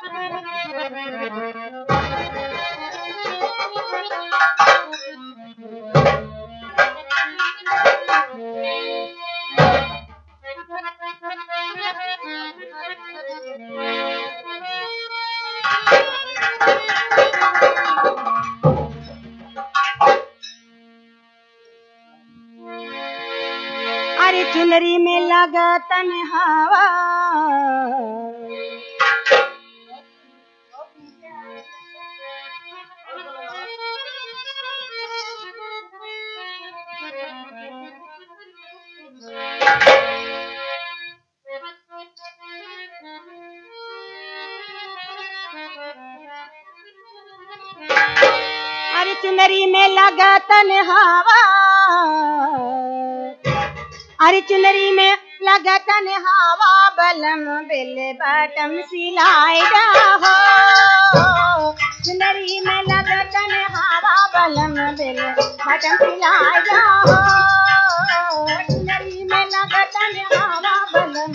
अरे चुनरी में लगा तनी हवा, अरे चुनरी में लगा तनी हवा, अरे चुनरी में लगा तनी हवा, बलम बिल बटम सिलाएगा हो। चुनरी में लगा तनी हवा, बलम बिल बटम सिलाएगा हो। चुनरी में लगा तनी हवा, बलम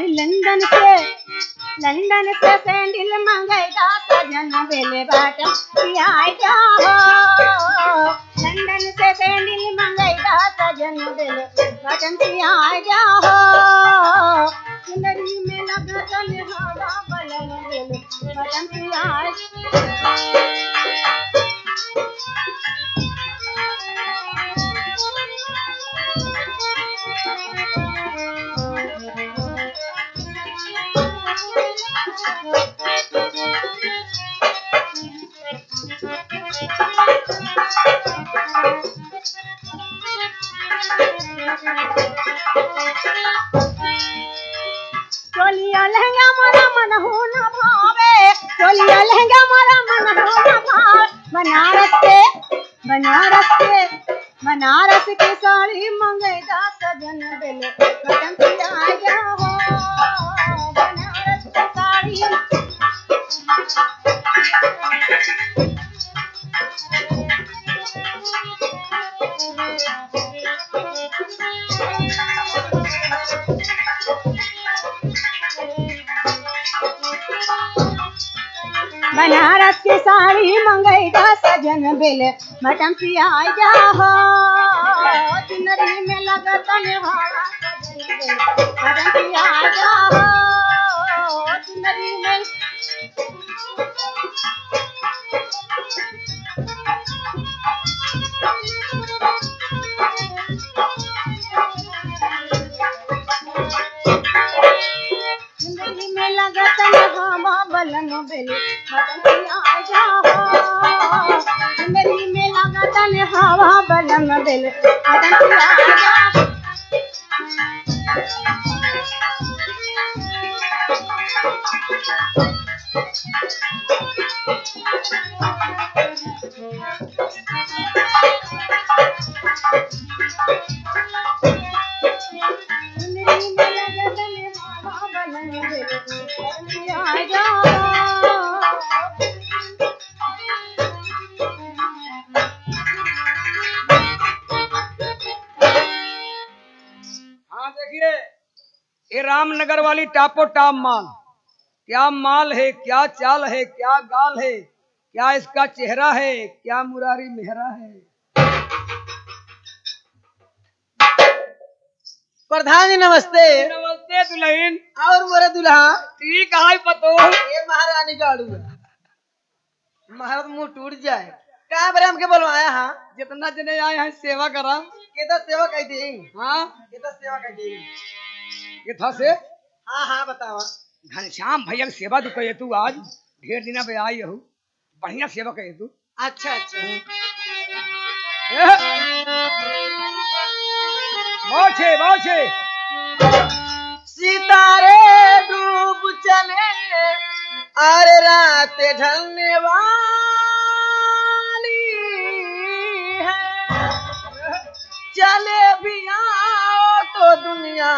लंदन से सैंडल मंगाएगा सजन बेले बाटा पियाएगा हो। लंदन से सैंडल मंगाएगा सजन बेले बाटा पियाएगा हो। चुनरी में लगा तनी हवा, बलम बेले बाटा पियाएगा। चोलिया लहंगा मारा मन हो न भावे, चोलिया लहंगा मारा मन हो न भावे। बनारस के साड़ी मंगेगा सजन बेले बटन पियाएगा हो। बनारस के साड़ी बनारस की साड़ी मंगेगा सजन बेले बटम पियाएगा हो। चुनरी में लगा तनी हवा, सजन बेले बटम पियाएगा हो। चुनरी में लगा तनी हवा, बलम बेले बटन पियाएगा हो। चुनरी में लगा तनी हवा, बलम बेले बटन पियाएगा। चुनरी में लगा तनी हवा, बलम बेले बटन पियाएगा। रामनगर वाली टापो टाप माल, क्या माल है, क्या चाल है, क्या गाल है, क्या इसका चेहरा है, क्या मुरारी मेहरा है। प्रधान जी नमस्ते। नमस्ते दुल्हन। और मोरा दुल्हा ठीक है पतो? ये महारानी का आड़ूगा महाराज मुंह टूट जाए। कहा बरे हमके बोलवाया? हाँ जितना जने आए हैं सेवा करा। केता सेवा कह दी? हाँ केता सेवा कह दी था से। हाँ हाँ बतावा घनश्याम भैया सेवा तू आज ढेर दिन पे आई हूँ, बढ़िया सेवक है तू। अच्छा। बाँचे। सितारे डूब चले, अरे रात ढलने वाली है, चले भी आओ तो दुनिया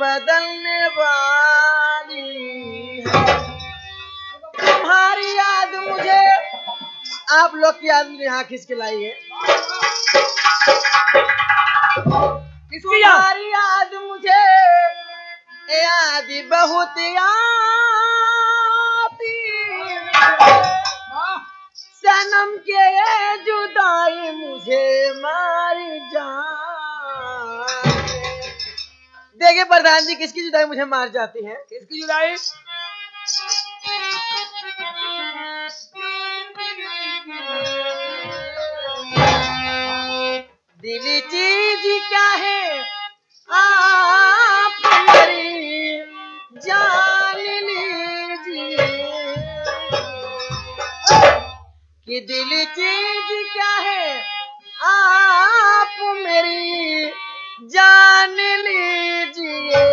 बदलने वाली है। तुम्हारी याद मुझे आप लोग की याद मुझे यहाँ खींच के लाई है। तुम्हारी याद मुझे याद बहुत आती, सनम के ये जुदाई मुझे मार जाए। देखिए प्रधान जी, किसकी जुदाई मुझे मार जाती है, किसकी जुदाई। दिली चीज क्या है आप मेरी जान लीजिए, कि दिली चीज क्या है आप मेरी जान लीजिए।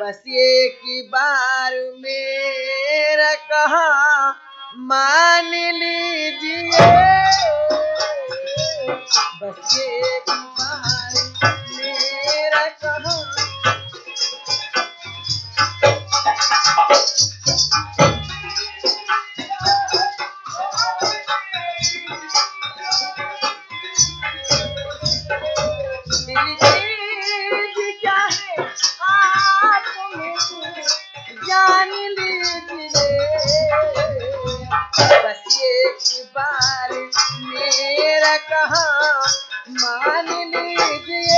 बस एक ही बार मेरा कहा मान लीजिए, बस एक बार मेरा कहो। दिल जी क्या है आप मुझे जान लीजिए, बस एक बार मेरा कहा मान लीजिए।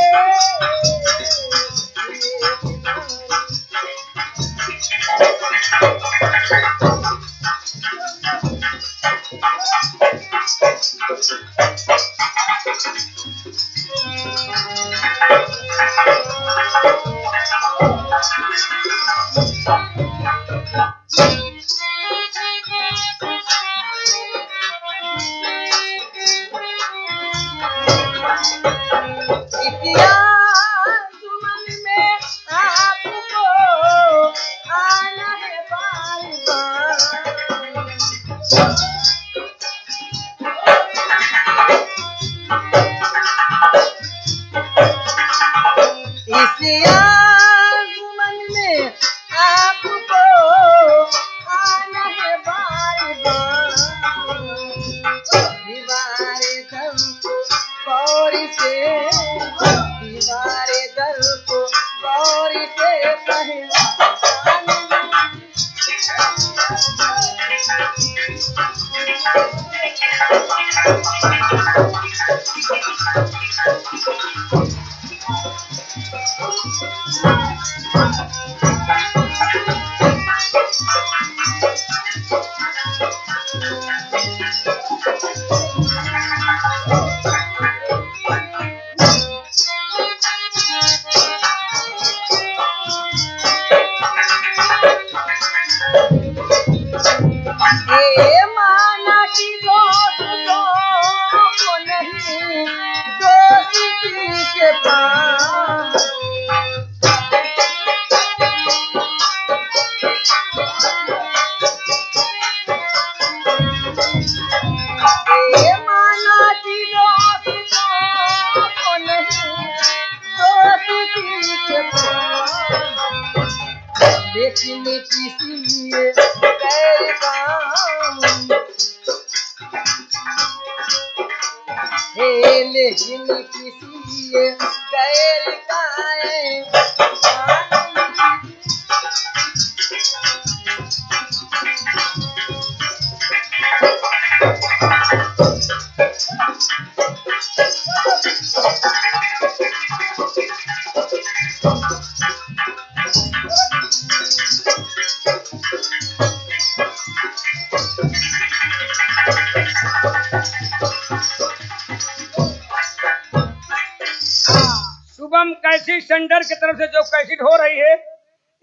सेंटर की तरफ से जो कैसेट हो रही है,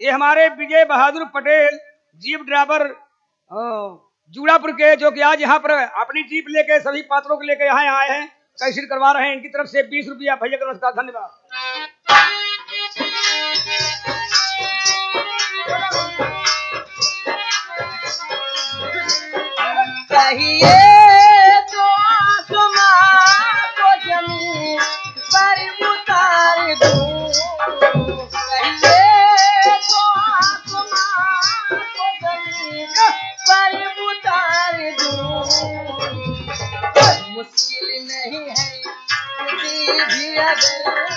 ये हमारे विजय बहादुर पटेल जीप ड्राइवर जूड़ापुर के, जो कि आज यहाँ पर अपनी जीप लेके सभी पात्रों को लेके यहाँ आए हैं, तहसील करवा रहे हैं। इनकी तरफ से 20 रुपया भैया का नमस्कार, धन्यवाद। मुश्किल नहीं है,